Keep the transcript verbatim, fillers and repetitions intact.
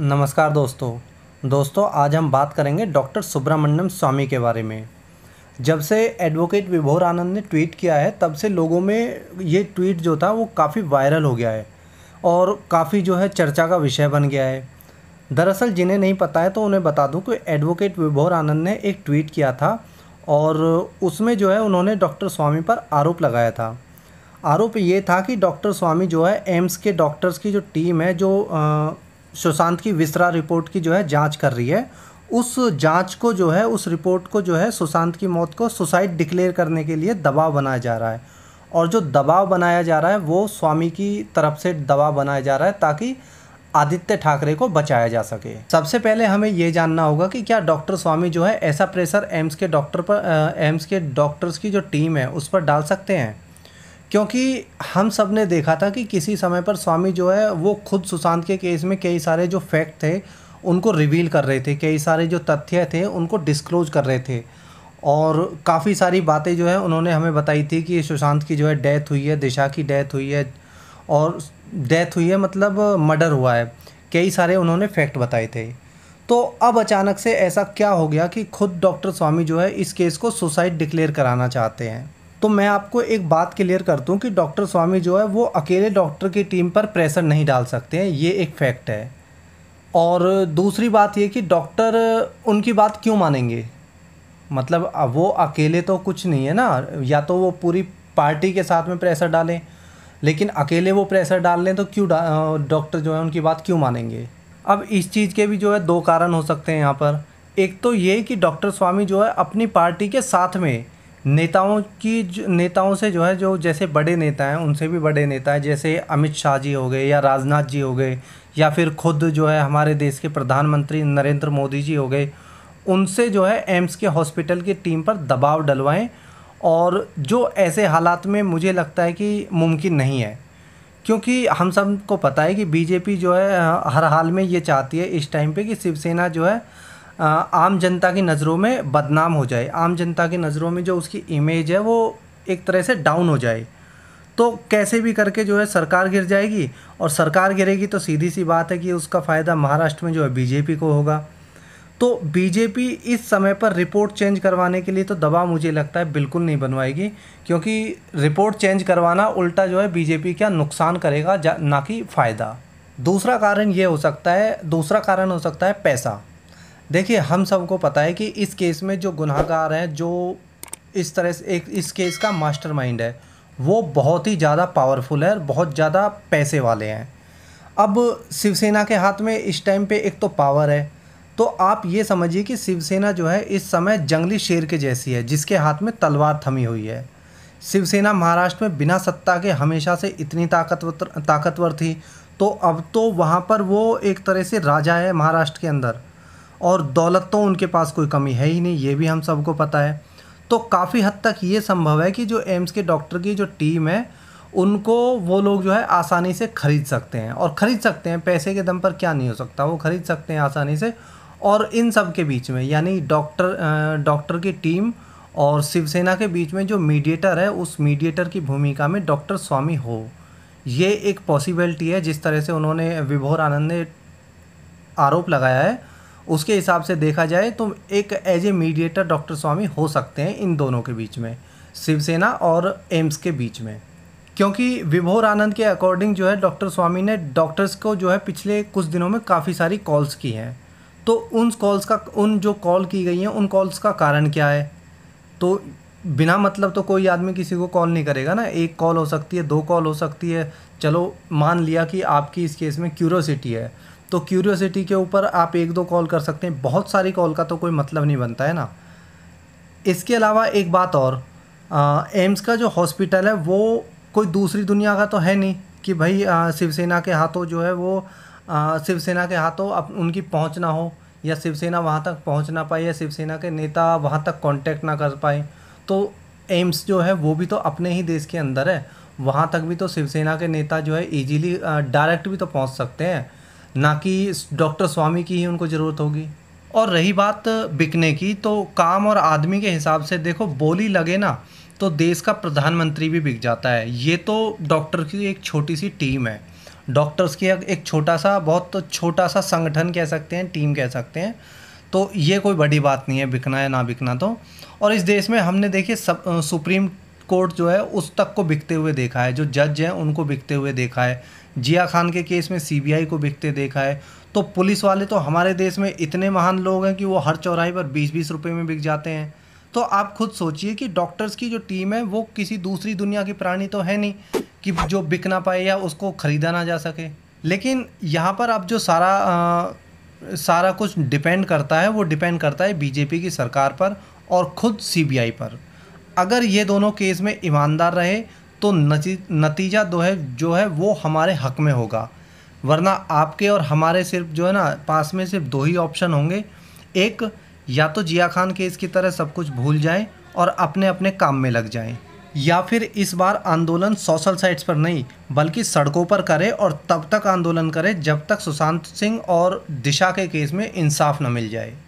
नमस्कार दोस्तों दोस्तों आज हम बात करेंगे डॉक्टर सुब्रमण्यम स्वामी के बारे में। जब से एडवोकेट विभोर आनंद ने ट्वीट किया है तब से लोगों में ये ट्वीट जो था वो काफ़ी वायरल हो गया है और काफ़ी जो है चर्चा का विषय बन गया है। दरअसल जिन्हें नहीं पता है तो उन्हें बता दूं कि एडवोकेट विभोर आनंद ने एक ट्वीट किया था और उसमें जो है उन्होंने डॉक्टर स्वामी पर आरोप लगाया था। आरोप ये था कि डॉक्टर स्वामी जो है एम्स के डॉक्टर्स की जो टीम है जो आ, सुशांत की विसरा रिपोर्ट की जो है जांच कर रही है, उस जांच को जो है उस रिपोर्ट को जो है सुशांत की मौत को सुसाइड डिक्लेयर करने के लिए दबाव बनाया जा रहा है और जो दबाव बनाया जा रहा है वो स्वामी की तरफ से दबाव बनाया जा रहा है ताकि आदित्य ठाकरे को बचाया जा सके। सबसे पहले हमें ये जानना होगा कि क्या डॉक्टर स्वामी जो है ऐसा प्रेशर एम्स के डॉक्टर पर एम्स के डॉक्टर्स की जो टीम है उस पर डाल सकते हैं, क्योंकि हम सब ने देखा था कि किसी समय पर स्वामी जो है वो खुद सुशांत के केस में कई सारे जो फैक्ट थे उनको रिवील कर रहे थे, कई सारे जो तथ्य थे उनको डिस्क्लोज कर रहे थे और काफ़ी सारी बातें जो है उन्होंने हमें बताई थी कि सुशांत की जो है डेथ हुई है, दिशा की डेथ हुई है और डेथ हुई है मतलब मर्डर हुआ है, कई सारे उन्होंने फैक्ट बताए थे। तो अब अचानक से ऐसा क्या हो गया कि खुद डॉक्टर स्वामी जो है इस केस को सुसाइड डिक्लेयर कराना चाहते हैं। तो मैं आपको एक बात क्लियर कर दूं कि डॉक्टर स्वामी जो है वो अकेले डॉक्टर की टीम पर प्रेशर नहीं डाल सकते हैं, ये एक फैक्ट है। और दूसरी बात ये कि डॉक्टर उनकी बात क्यों मानेंगे, मतलब वो अकेले तो कुछ नहीं है ना, या तो वो पूरी पार्टी के साथ में प्रेशर डालें, लेकिन अकेले वो प्रेशर डाल लें तो क्यों डॉक्टर जो है उनकी बात क्यों मानेंगे। अब इस चीज़ के भी जो है दो कारण हो सकते हैं यहाँ पर। एक तो ये कि डॉक्टर स्वामी जो है अपनी पार्टी के साथ में नेताओं की नेताओं से जो है जो जैसे बड़े नेता हैं उनसे भी बड़े नेता हैं, जैसे अमित शाह जी हो गए या राजनाथ जी हो गए या फिर खुद जो है हमारे देश के प्रधानमंत्री नरेंद्र मोदी जी हो गए, उनसे जो है एम्स के हॉस्पिटल की टीम पर दबाव डलवाएं। और जो ऐसे हालात में मुझे लगता है कि मुमकिन नहीं है, क्योंकि हम सब को पता है कि बीजेपी जो है हर हाल में ये चाहती है इस टाइम पर कि शिवसेना जो है आम जनता की नज़रों में बदनाम हो जाए, आम जनता की नज़रों में जो उसकी इमेज है वो एक तरह से डाउन हो जाए। तो कैसे भी करके जो है सरकार गिर जाएगी और सरकार गिरेगी तो सीधी सी बात है कि उसका फ़ायदा महाराष्ट्र में जो है बीजेपी को होगा। तो बीजेपी इस समय पर रिपोर्ट चेंज करवाने के लिए तो दबाव मुझे लगता है बिल्कुल नहीं बनवाएगी, क्योंकि रिपोर्ट चेंज करवाना उल्टा जो है बीजेपी का नुकसान करेगा ना कि फ़ायदा। दूसरा कारण ये हो सकता है दूसरा कारण हो सकता है पैसा। देखिए हम सबको पता है कि इस केस में जो गुनहगार हैं, जो इस तरह से एक इस केस का मास्टरमाइंड है, वो बहुत ही ज़्यादा पावरफुल है और बहुत ज़्यादा पैसे वाले हैं। अब शिवसेना के हाथ में इस टाइम पे एक तो पावर है, तो आप ये समझिए कि शिवसेना जो है इस समय जंगली शेर के जैसी है जिसके हाथ में तलवार थमी हुई है। शिवसेना महाराष्ट्र में बिना सत्ता के हमेशा से इतनी ताकतवर ताकतवर थी, तो अब तो वहाँ पर वो एक तरह से राजा है महाराष्ट्र के अंदर और दौलत तो उनके पास कोई कमी है ही नहीं, ये भी हम सबको पता है। तो काफ़ी हद तक ये संभव है कि जो एम्स के डॉक्टर की जो टीम है उनको वो लोग जो है आसानी से खरीद सकते हैं और ख़रीद सकते हैं पैसे के दम पर, क्या नहीं हो सकता, वो खरीद सकते हैं आसानी से। और इन सब के बीच में यानी डॉक्टर डॉक्टर की टीम और शिवसेना के बीच में जो मीडिएटर है उस मीडिएटर की भूमिका में डॉक्टर स्वामी हो, ये एक पॉसिबिलिटी है। जिस तरह से उन्होंने विभोर आनंद ने आरोप लगाया है उसके हिसाब से देखा जाए तो एक एज ए मीडिएटर डॉक्टर स्वामी हो सकते हैं इन दोनों के बीच में, शिवसेना और एम्स के बीच में। क्योंकि विभोर आनंद के अकॉर्डिंग जो है डॉक्टर स्वामी ने डॉक्टर्स को जो है पिछले कुछ दिनों में काफ़ी सारी कॉल्स की हैं, तो उन कॉल्स का उन जो कॉल की गई हैं उन कॉल्स का कारण क्या है। तो बिना मतलब तो कोई आदमी किसी को कॉल नहीं करेगा ना, एक कॉल हो सकती है, दो कॉल हो सकती है। चलो मान लिया कि आपकी इस केस में क्यूरोसिटी है, तो क्यूरियोसिटी के ऊपर आप एक दो कॉल कर सकते हैं, बहुत सारी कॉल का तो कोई मतलब नहीं बनता है ना। इसके अलावा एक बात और, एम्स का जो हॉस्पिटल है वो कोई दूसरी दुनिया का तो है नहीं कि भाई शिवसेना के हाथों जो है वो शिवसेना के हाथों अब उनकी पहुंच ना हो या शिवसेना वहां तक पहुंच ना पाए या शिवसेना के नेता वहां तक कांटेक्ट ना कर पाए। तो एम्स जो है वो भी तो अपने ही देश के अंदर है, वहाँ तक भी तो शिवसेना के नेता जो है ईजीली डायरेक्ट भी तो पहुँच सकते हैं, ना कि डॉक्टर स्वामी की ही उनको ज़रूरत होगी। और रही बात बिकने की, तो काम और आदमी के हिसाब से देखो, बोली लगे ना तो देश का प्रधानमंत्री भी बिक जाता है, ये तो डॉक्टर की एक छोटी सी टीम है। डॉक्टर्स की एक छोटा सा बहुत छोटा सा संगठन कह सकते हैं, टीम कह सकते हैं। तो ये कोई बड़ी बात नहीं है बिकना या ना बिकना तो। और इस देश में हमने देखिए सुप्रीम कोर्ट जो है उस तक को बिकते हुए देखा है, जो जज हैं उनको बिकते हुए देखा है, जिया खान के केस में सीबीआई को बिकते देखा है। तो पुलिस वाले तो हमारे देश में इतने महान लोग हैं कि वो हर चौराहे पर बीस बीस रुपये में बिक जाते हैं। तो आप खुद सोचिए कि डॉक्टर्स की जो टीम है वो किसी दूसरी दुनिया की प्राणी तो है नहीं कि जो बिक ना पाए या उसको ख़रीदा ना जा सके। लेकिन यहाँ पर अब जो सारा आ, सारा कुछ डिपेंड करता है वो डिपेंड करता है बीजेपी की सरकार पर और ख़ुद सीबीआई पर। अगर ये दोनों केस में ईमानदार रहे तो नतीजा दो है जो है वो हमारे हक में होगा, वरना आपके और हमारे सिर्फ जो है ना पास में सिर्फ दो ही ऑप्शन होंगे। एक, या तो जिया खान केस की तरह सब कुछ भूल जाएं और अपने अपने काम में लग जाएं, या फिर इस बार आंदोलन सोशल साइट्स पर नहीं बल्कि सड़कों पर करें और तब तक आंदोलन करें जब तक सुशांत सिंह और दिशा के केस में इंसाफ न मिल जाए।